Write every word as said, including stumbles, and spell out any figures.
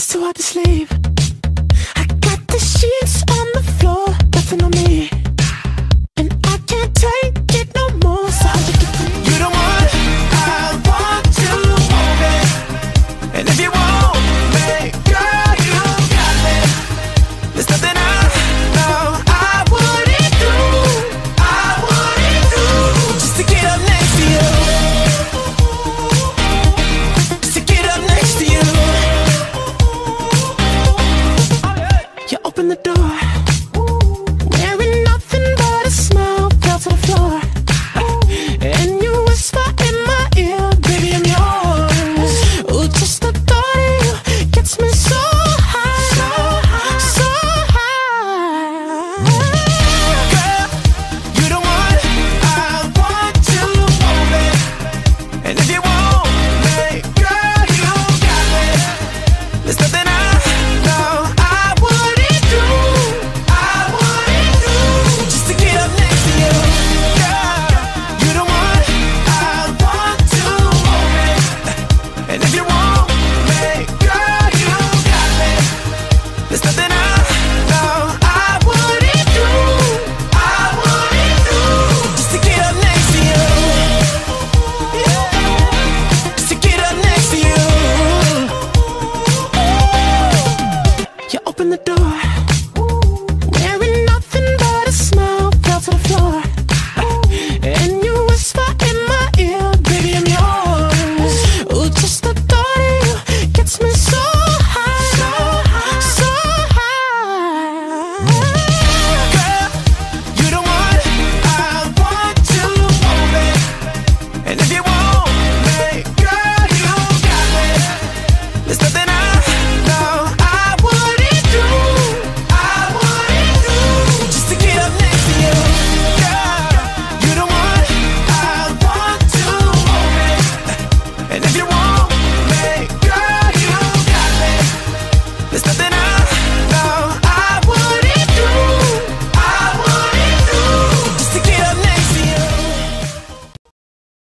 It's too hard to sleep. I got the sheets on the floor, nothing on me, and I can't take